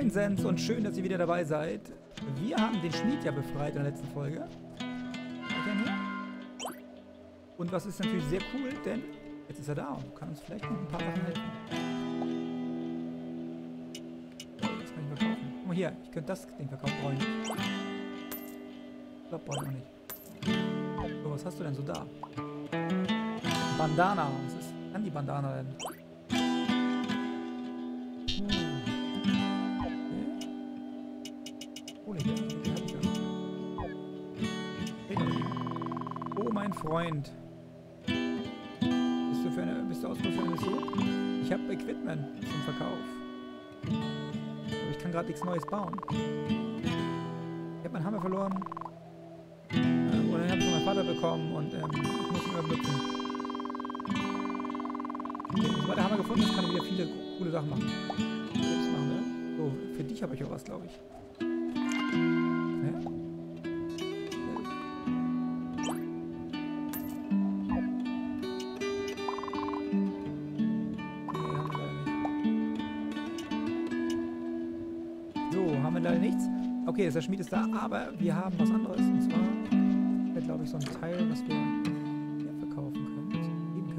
Moin Sense und schön, dass ihr wieder dabei seid. Wir haben den Schmied ja befreit in der letzten Folge. Und was ist natürlich sehr cool, denn jetzt ist er da und kann uns vielleicht noch ein paar Sachen helfen. Das kann ich verkaufen. Guck mal hier, ich könnte das Ding verkaufen. Brauche ich nicht. Ich glaube, brauche ich noch nicht. So, was hast du denn so da? Bandana. Was ist an die Bandana denn? Oh, mein Freund. Bist du Ausruf für eine Mission? Ich habe Equipment zum Verkauf. Aber ich kann gerade nichts Neues bauen. Ich habe meinen Hammer verloren. Und dann habe ich meinen Vater bekommen und ich muss ihn überblicken. Sobald der Hammer gefunden ist, kann ich wieder viele coole Sachen machen. Selbst machen, ne? So, für dich habe ich auch was, glaube ich. Okay, der Schmied ist da, aber wir haben was anderes. Und zwar, glaube ich, so ein Teil, was wir hier verkaufen können.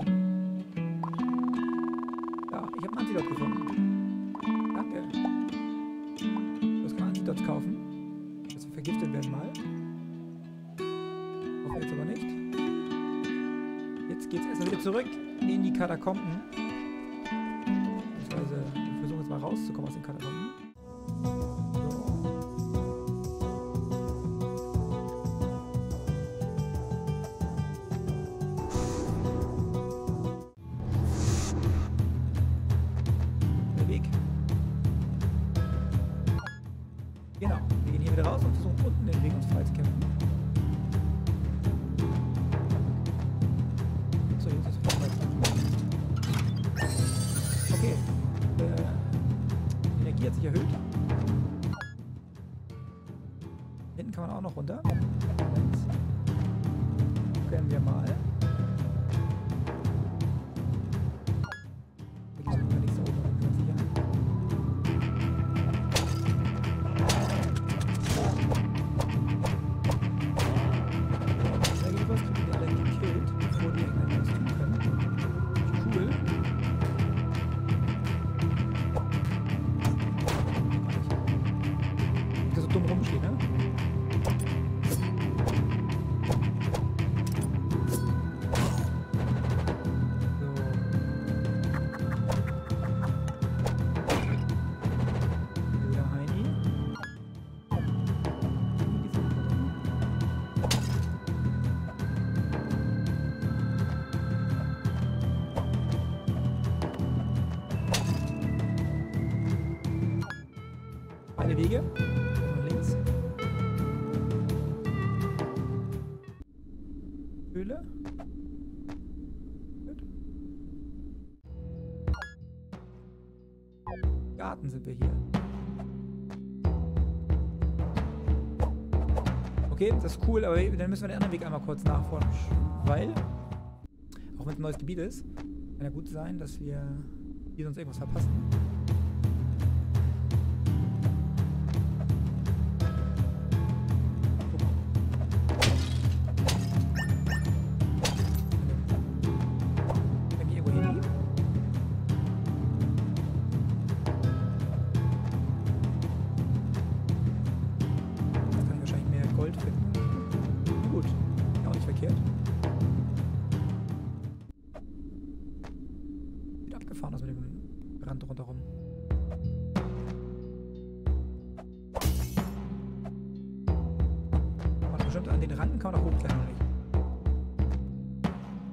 Ja, ich habe einen Antidot gefunden. Danke. Das kann man Antidots kaufen. Dass wir vergiftet werden mal. Hoffe jetzt aber nicht. Jetzt geht's erstmal wieder zurück in die Katakomben. Beziehungsweise, wir versuchen jetzt mal rauszukommen aus den Katakomben. Genau, wir gehen hier wieder raus und versuchen unten den Weg uns freizukämpfen. So, jetzt ist es vorwärts. Okay, die Energie hat sich erhöht. Hinten kann man auch noch runter. Jetzt können wir mal. Wege. Links. Höhle. Garten sind wir hier. Okay, das ist cool, aber dann müssen wir den anderen Weg einmal kurz nachforschen. Weil, auch wenn es ein neues Gebiet ist, kann ja gut sein, dass wir hier sonst irgendwas verpassen. Fahren das mit dem Rand rundherum. Und bestimmt an den Randen kann man auch hochklettern, oder nicht?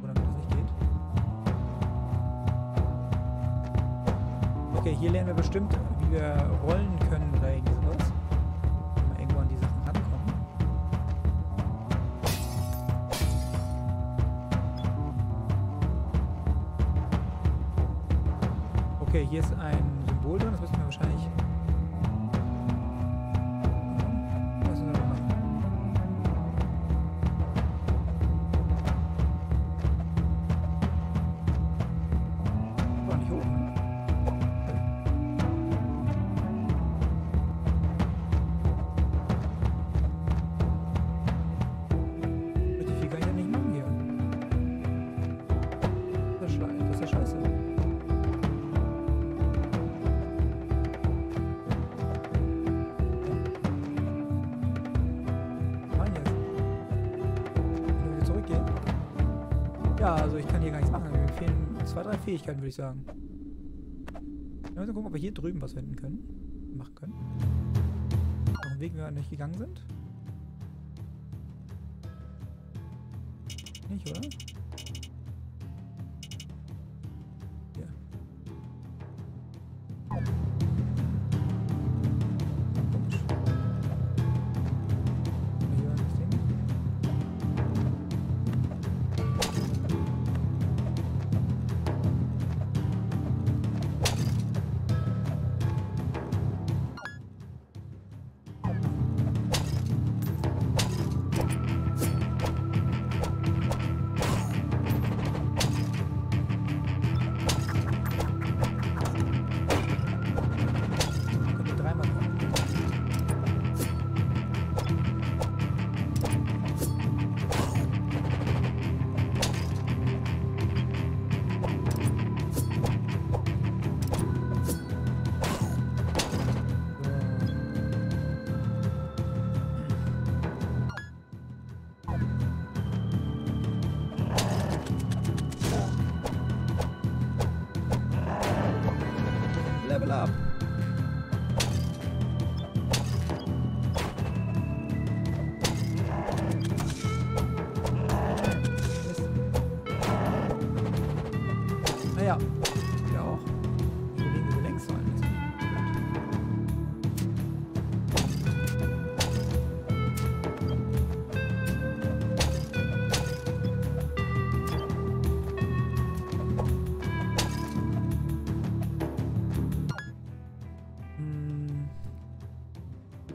Oder wenn das nicht geht. Okay, hier lernen wir bestimmt, wie wir rollen können oder irgendwie sowas. Wenn wir irgendwo an die Sachen rankommen. Okay, hier ist ein Symbol drin, das müssen wir wahrscheinlich... Was müssen wir da machen? War nicht hoch. Ja, also ich kann hier gar nichts machen. Mir fehlen 2, 3 Fähigkeiten, würde ich sagen. Wir müssen gucken, ob wir hier drüben was finden können. Machen können. Auf dem Weg, wie wir nicht gegangen sind. Nicht, oder?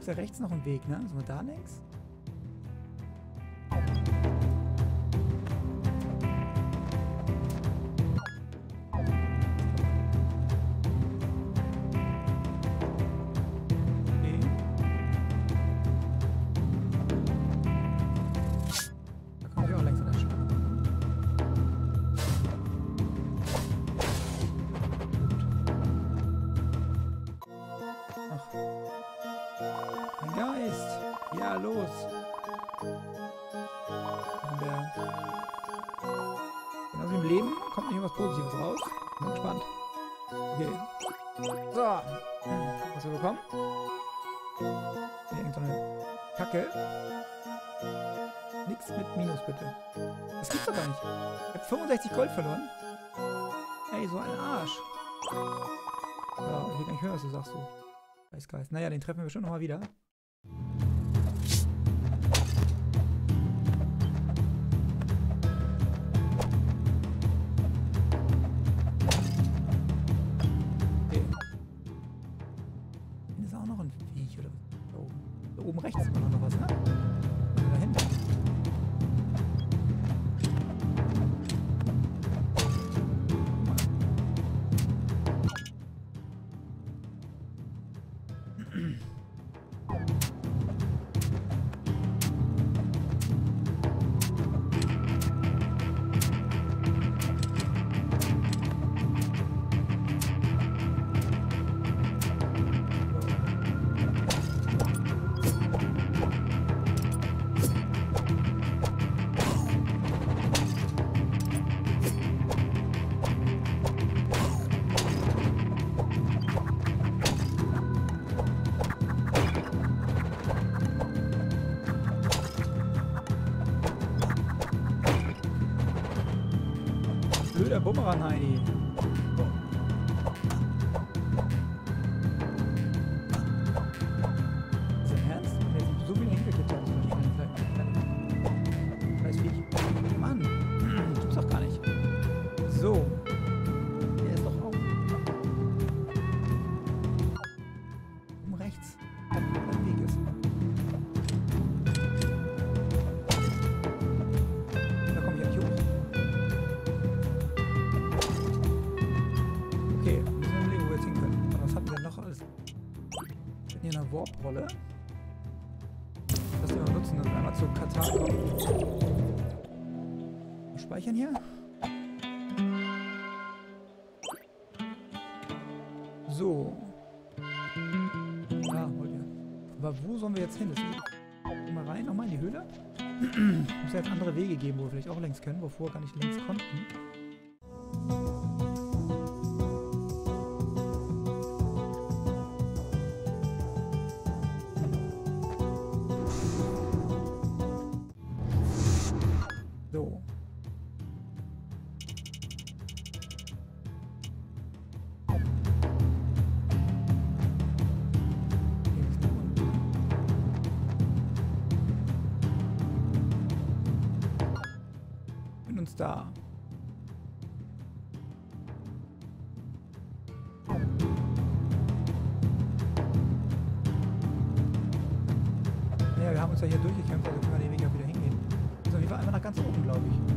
Da rechts noch ein Weg, ne? Sind wir da links? Nee. Da komme ich auch längst an der Schule. Ach. Ein Geist! Ja, los! Genau wie im Leben kommt nicht irgendwas Positives raus. Bin gespannt. Okay. So! Was haben wir bekommen? Hier irgendeine Kacke. Nix mit Minus, bitte. Das gibt's doch gar nicht. Ich hab 65 Gold verloren. Ey, so ein Arsch. Ja, ich will gar nicht hören, was du sagst so. Geist. Naja, den treffen wir bestimmt nochmal wieder. Okay. Hier ist auch noch ein Viech oder was? Oh. Da oben rechts ist noch was, ne? Oder da hinten. Blöder Bumerang, Heini. Ist das ernst? Ich so viele hingekippt habe, zum Beispiel. Weiß wie ich. Mann, das gibt's doch gar nicht. So. Der ist doch auf. Um rechts. Der Weg ist. Hier eine Warp-Rolle. Lass die mal nutzen, dass wir einmal zu Katar kommen. Speichern hier. So. Ah, wollt ihr. Aber wo sollen wir jetzt hin? Mal rein, nochmal in die Höhle. Muss ja jetzt andere Wege geben, wo wir vielleicht auch längs können, wo wir vorher gar nicht längs konnten. Da. Naja, wir haben uns ja hier durchgekämpft, also können wir den Weg ja wieder hingehen. Also wir fahren einfach nach ganz oben, glaube ich.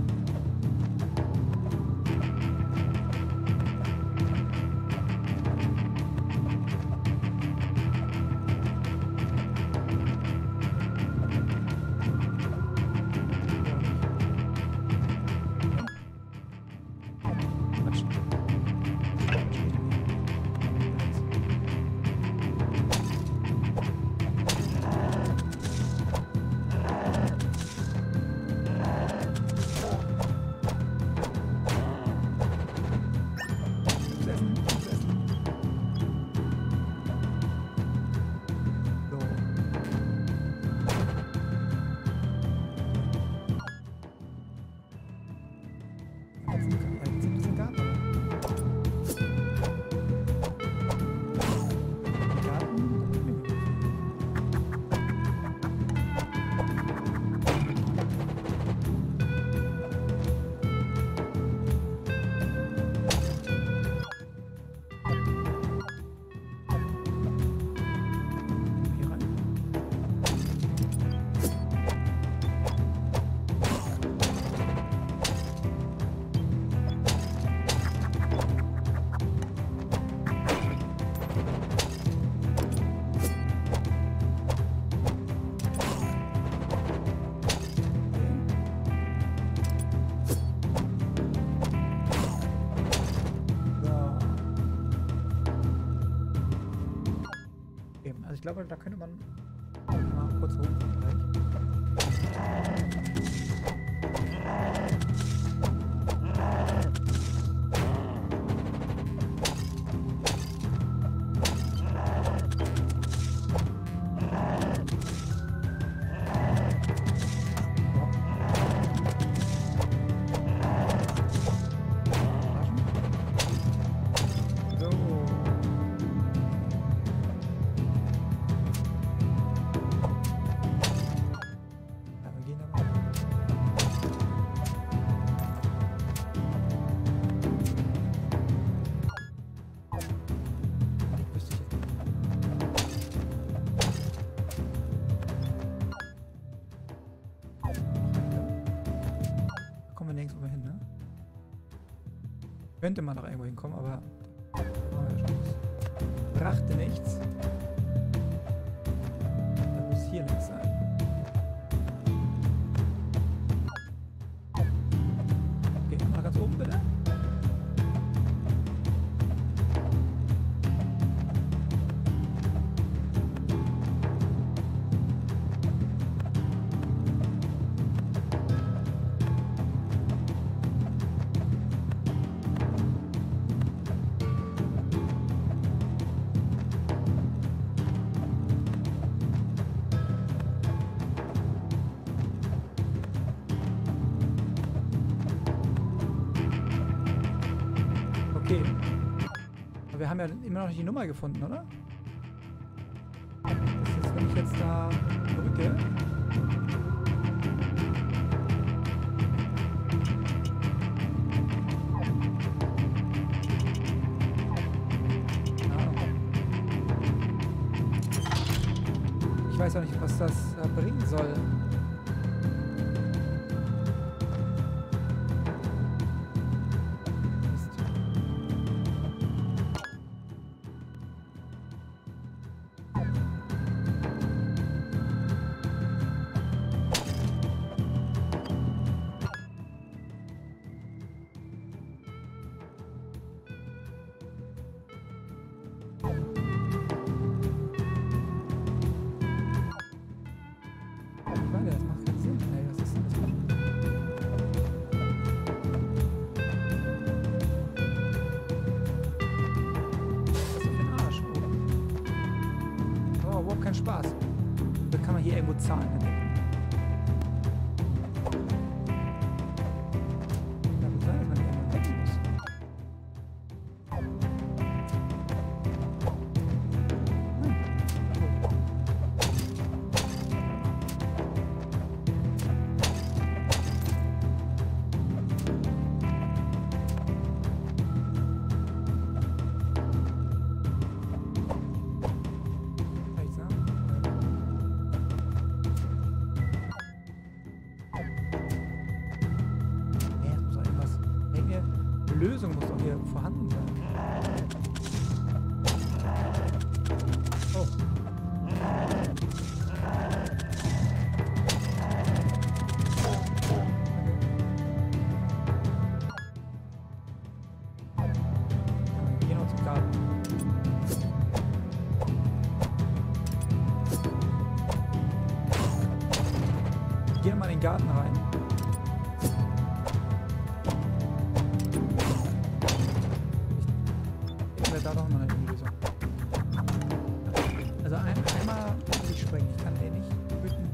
Ich glaube, da könnte man mal kurz hoch. Könnte man noch irgendwo hinkommen, aber brachte nichts. Dann muss hier nichts sein. Okay, mal ganz oben bitte. Okay. Aber wir haben ja immer noch nicht die Nummer gefunden, oder? Das ist jetzt, wenn ich jetzt da drücke. Ah. Ich weiß auch nicht, was das bringen soll. Ich Spaß. Da kann man hier irgendwo Zahlen entdecken. Lösung muss doch hier vorhanden sein. Oh. Wir gehen noch zum Garten. Ich gehe mal in den Garten rein. Da doch noch eine Lösung. Also einmal muss ich springen, ich kann den nicht bitten.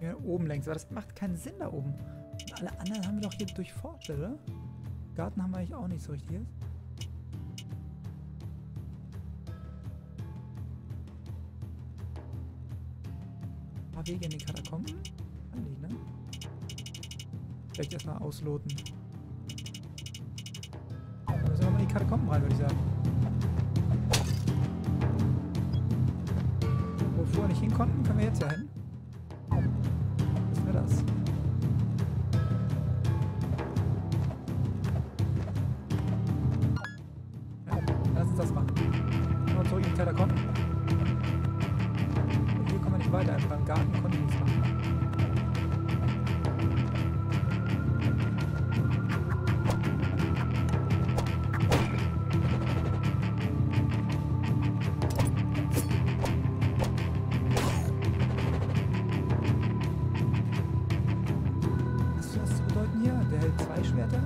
Ja, oben längs, aber das macht keinen Sinn da oben. Und alle anderen haben wir doch hier durchforscht, oder? Garten haben wir eigentlich auch nicht so richtig. Wege in den Katakomben? Eigentlich, ne? Vielleicht erstmal ausloten. Dann müssen wir mal in die Katakomben rein, würde ich sagen. Wo wir vorher nicht hin konnten, können wir jetzt ja hin. Was wäre das? Ja, lass uns das machen. Gehen wir zurück in die Katakomben. Weiter, einfach im Garten konnte ich nichts machen. Was soll das zu bedeuten hier? Der hält zwei Schwerter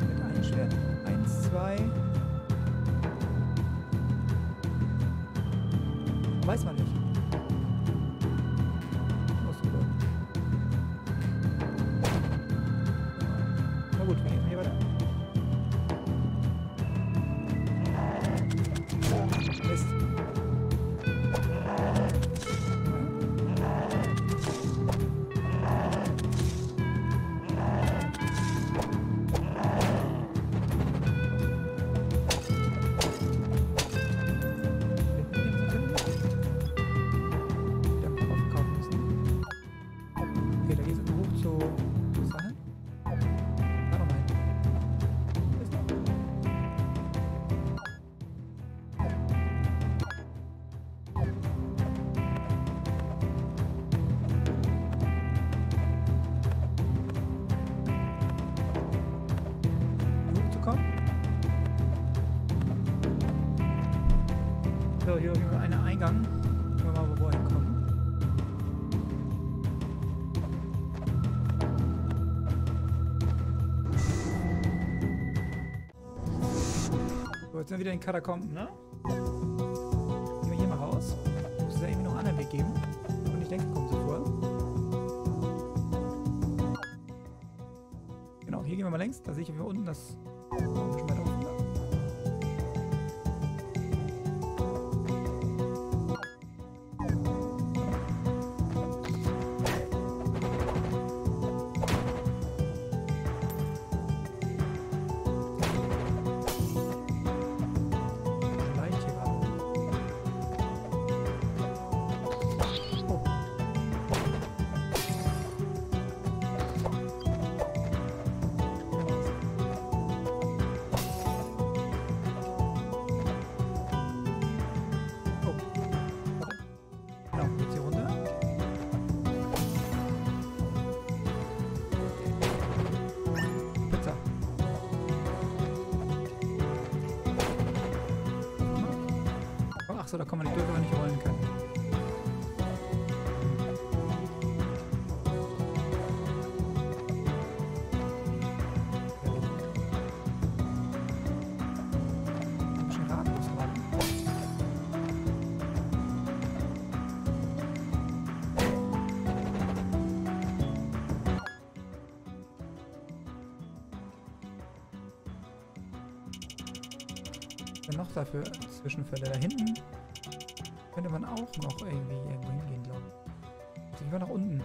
mit einem Schwert. 1, 2. Weiß man nicht. So, hier ist ein Eingang. Schauen wir mal, wo wir hinkommen. So, jetzt sind wir wieder in den Katakomben, ne? Gehen wir hier mal raus. Muss es ja irgendwie noch einen anderen Weg geben. Und ich denke, kommen sie vor. Genau, hier gehen wir mal längs. Da sehe ich hier unten das... Achso, da kann man nicht durch, wenn man nicht rollen kann. denn noch dafür Zwischenfälle? Da hinten könnte man auch noch irgendwie irgendwo hingehen, glaube ich. Also ich war nach unten.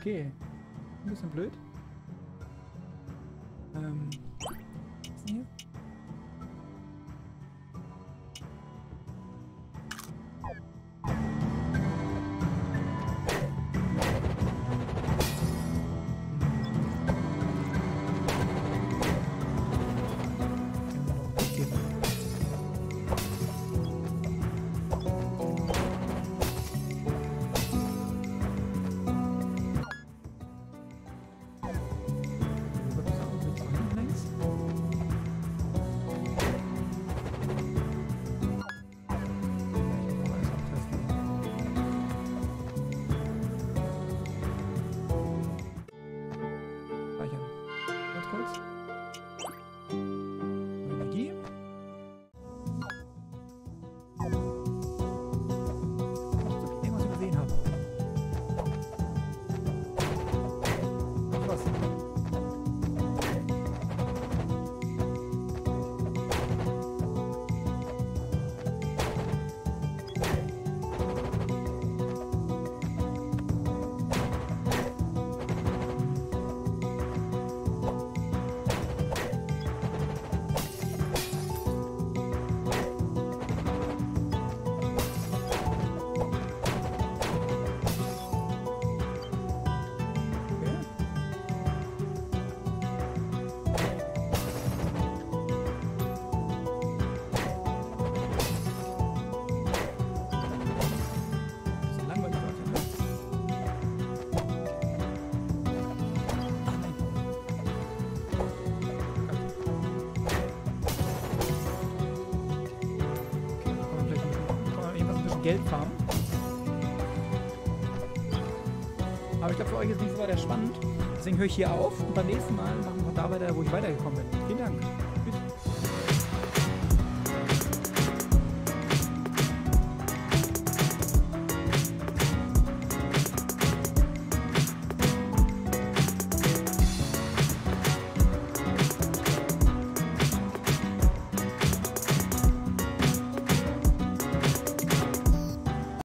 Okay, ein bisschen blöd. Was ist denn hier? Geld farmen. Aber ich glaube, für euch ist nicht so weiter spannend. Deswegen höre ich hier auf und beim nächsten Mal machen wir da weiter, wo ich weitergekommen bin. Vielen Dank.